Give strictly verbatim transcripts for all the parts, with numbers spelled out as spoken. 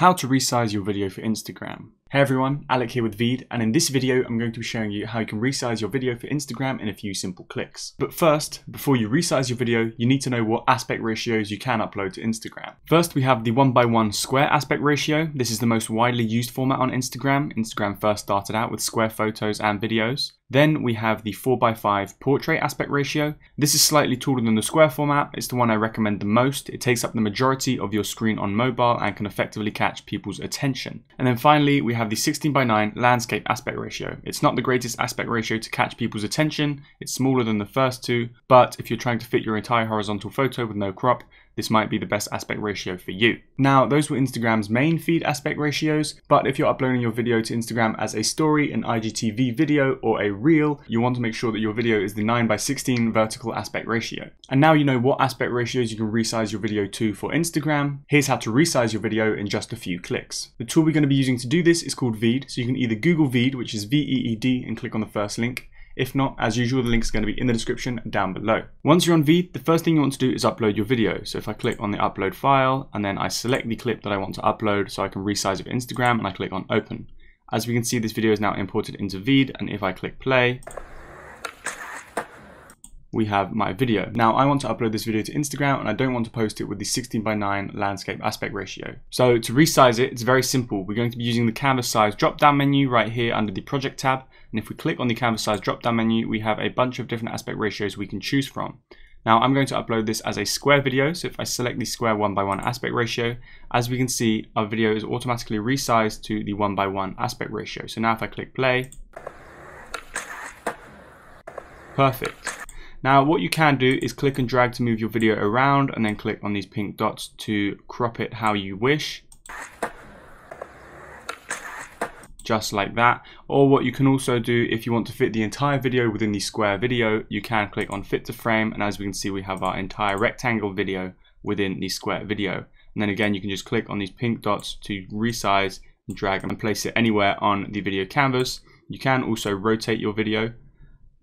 How to resize your video for Instagram. Hey everyone, Alec here with Veed, and in this video I'm going to be showing you how you can resize your video for Instagram in a few simple clicks. But first, before you resize your video, you need to know what aspect ratios you can upload to Instagram. First we have the one by one square aspect ratio. This is the most widely used format on Instagram. Instagram first started out with square photos and videos. Then we have the four by five portrait aspect ratio. This is slightly taller than the square format. It's the one I recommend the most. It takes up the majority of your screen on mobile and can effectively catch people's attention. And then finally, we have the sixteen by nine landscape aspect ratio. It's not the greatest aspect ratio to catch people's attention. It's smaller than the first two, but if you're trying to fit your entire horizontal photo with no crop, this might be the best aspect ratio for you. Now, those were Instagram's main feed aspect ratios, but if you're uploading your video to Instagram as a story, an I G T V video, or a reel, you want to make sure that your video is the nine by sixteen vertical aspect ratio. And now you know what aspect ratios you can resize your video to for Instagram. Here's how to resize your video in just a few clicks. The tool we're going to be using to do this is called Veed, so you can either Google Veed, which is V E E D, and click on the first link. If not, as usual, the link is going to be in the description down below. Once you're on Veed, the first thing you want to do is upload your video. So if I click on the upload file and then I select the clip that I want to upload so I can resize it for Instagram, and I click on open. As we can see, this video is now imported into Veed, and if I click play, we have my video. Now I want to upload this video to Instagram and I don't want to post it with the sixteen by nine landscape aspect ratio. So to resize it, it's very simple. We're going to be using the canvas size drop down menu right here under the project tab. And if we click on the canvas size drop down menu, we have a bunch of different aspect ratios we can choose from. Now I'm going to upload this as a square video. So if I select the square one by one aspect ratio, as we can see, our video is automatically resized to the one by one aspect ratio. So now if I click play, perfect. Now what you can do is click and drag to move your video around and then click on these pink dots to crop it how you wish. Just like that. Or what you can also do, if you want to fit the entire video within the square video, you can click on fit to frame, and as we can see, we have our entire rectangle video within the square video. And then again, you can just click on these pink dots to resize and drag and place it anywhere on the video canvas. You can also rotate your video,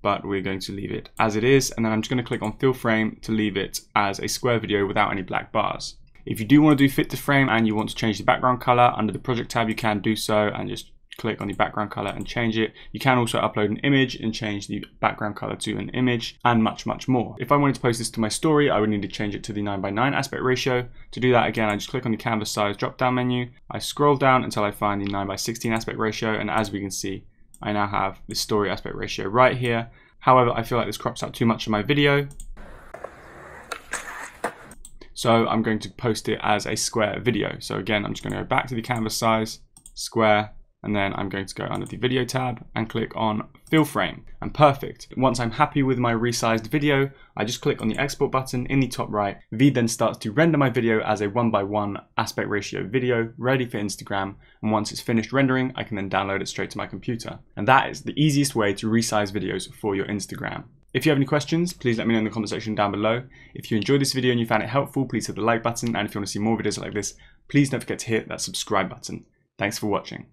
but we're going to leave it as it is. And then I'm just going to click on fill frame to leave it as a square video without any black bars. If you do want to do fit to frame and you want to change the background color under the project tab, you can do so and just click on the background color and change it. You can also upload an image and change the background color to an image, and much, much more. If I wanted to post this to my story, I would need to change it to the nine by nine aspect ratio. To do that, again, I just click on the canvas size drop down menu. I scroll down until I find the nine by sixteen aspect ratio, and as we can see, I now have the story aspect ratio right here. However, I feel like this crops out too much of my video, so I'm going to post it as a square video. So again, I'm just going to go back to the canvas size, square, and then I'm going to go under the video tab and click on fill frame, and perfect. Once I'm happy with my resized video, I just click on the export button in the top right. Veed then starts to render my video as a one by one aspect ratio video ready for Instagram. And once it's finished rendering, I can then download it straight to my computer. And that is the easiest way to resize videos for your Instagram. If you have any questions, please let me know in the comment section down below. If you enjoyed this video and you found it helpful, please hit the like button. And if you want to see more videos like this, please don't forget to hit that subscribe button. Thanks for watching.